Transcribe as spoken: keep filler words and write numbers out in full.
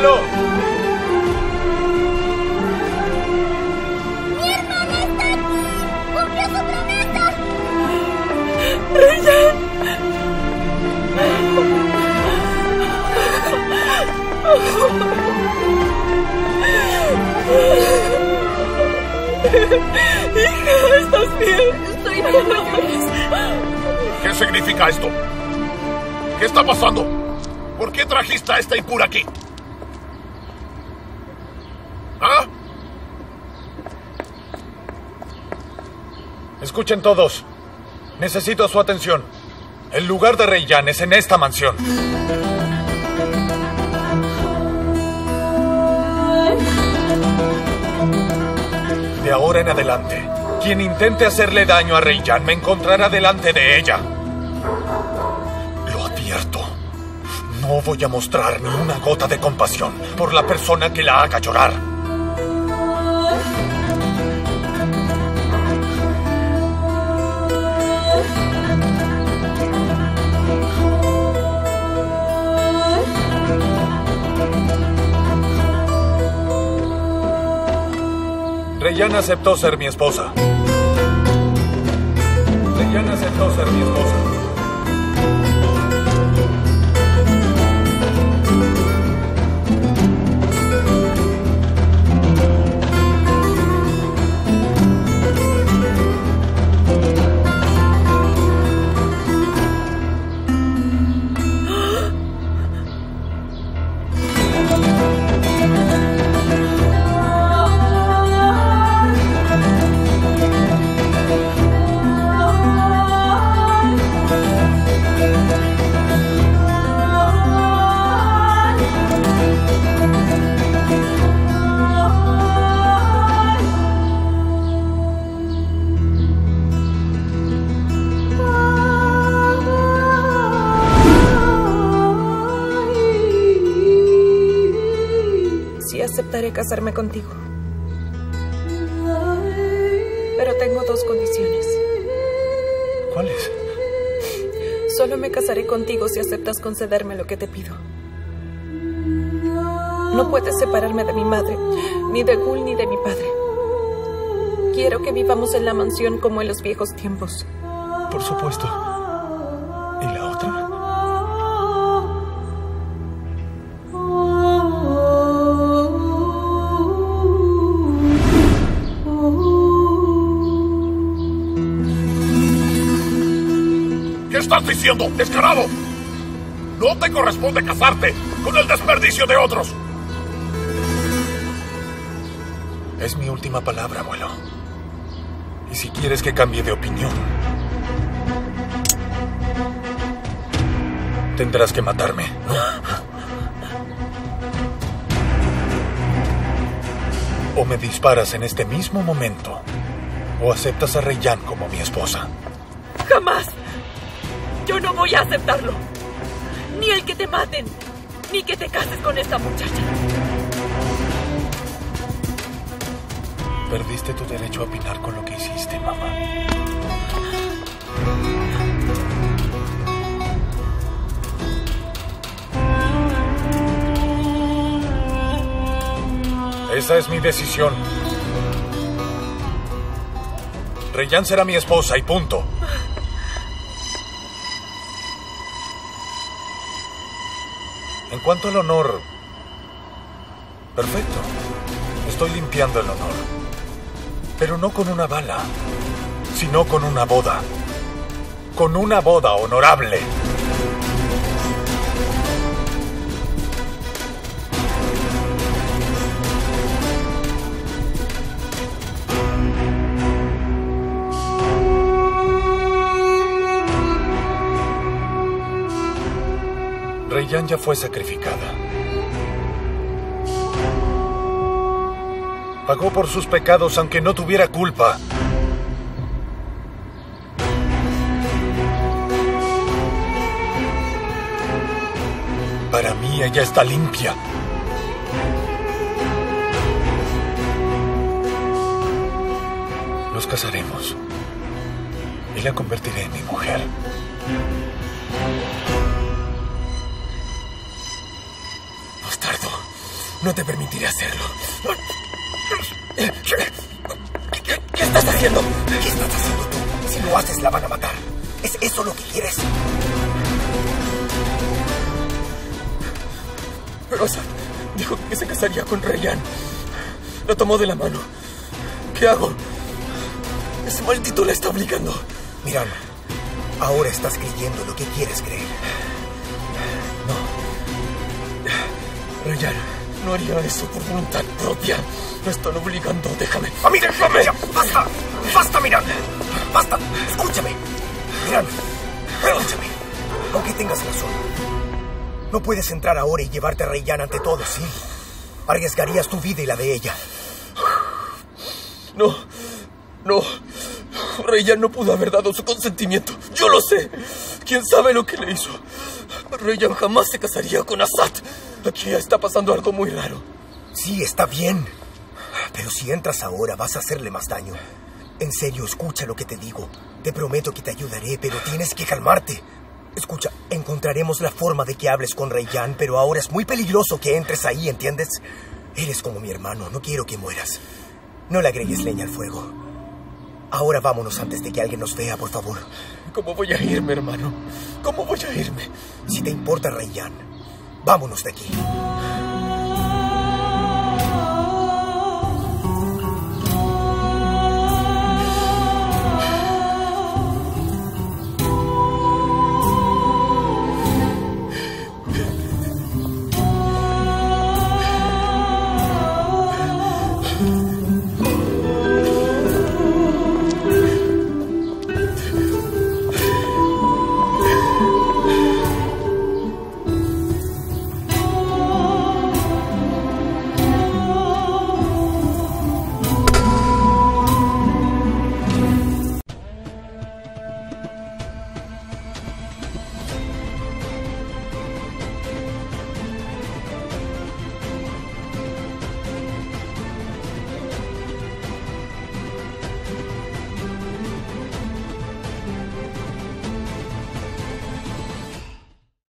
suelo. ¡Mi hermana está aquí! ¡Cumplió su promesa! ¡Hija, estás bien! ¡Estoy bien! ¿Qué significa esto? ¿Qué está pasando? ¿Por qué trajiste a esta impura aquí? ¿Ah? Escuchen todos. Necesito su atención. El lugar de Reyyan es en esta mansión. De ahora en adelante, quien intente hacerle daño a Reyyan me encontrará delante de ella. No voy a mostrar ni una gota de compasión por la persona que la haga llorar. Reyyan aceptó ser mi esposa. Reyyan aceptó ser mi esposa. Aceptaré casarme contigo, pero tengo dos condiciones. ¿Cuáles? Solo me casaré contigo si aceptas concederme lo que te pido. No puedes separarme de mi madre, ni de Gul ni de mi padre. Quiero que vivamos en la mansión como en los viejos tiempos. Por supuesto. ¿Y la otra? ¿Qué estás diciendo, descarado? No te corresponde casarte con el desperdicio de otros. Es mi última palabra, abuelo. Y si quieres que cambie de opinión, tendrás que matarme. O me disparas en este mismo momento, o aceptas a Reyyan como mi esposa. ¡Jamás! Yo no voy a aceptarlo. Ni el que te maten, ni que te cases con esta muchacha. Perdiste tu derecho a opinar con lo que hiciste, mamá. Esa es mi decisión. Reyyan será mi esposa y punto. En cuanto al honor, perfecto. Estoy limpiando el honor. Pero no con una bala, sino con una boda. Con una boda honorable. Reyyan ya fue sacrificada. Pagó por sus pecados aunque no tuviera culpa. Para mí ella está limpia. Nos casaremos y la convertiré en mi mujer. Bastardo. No te permitiré hacerlo. ¿Qué estás haciendo? ¿Qué estás haciendo tú? Si lo haces, la van a matar. ¿Es eso lo que quieres? Pero Azat dijo que se casaría con Reyyan. La tomó de la mano. ¿Qué hago? Ese maldito la está obligando. Miran, ahora estás creyendo lo que quieres creer. No. Reyyan no haría eso por voluntad propia. Lo están obligando. Déjame. ¡A mí déjame! Ya, ¡basta! ¡Basta, Miran! ¡Basta! Escúchame. Miran, escúchame. Aunque tengas razón, no puedes entrar ahora y llevarte a Reyyan ante todo, ¿sí? Arriesgarías tu vida y la de ella. No, no. Reyyan no pudo haber dado su consentimiento. Yo lo sé. ¿Quién sabe lo que le hizo? Reyyan jamás se casaría con Azat. Aquí está pasando algo muy raro. Sí, está bien. Pero si entras ahora, vas a hacerle más daño. En serio, escucha lo que te digo. Te prometo que te ayudaré, pero tienes que calmarte. Escucha, encontraremos la forma de que hables con Reyyan, pero ahora es muy peligroso que entres ahí, ¿entiendes? Eres como mi hermano, no quiero que mueras. No le agregues leña al fuego. Ahora vámonos antes de que alguien nos vea, por favor. ¿Cómo voy a irme, hermano? ¿Cómo voy a irme? Si te importa Reyyan, vámonos de aquí.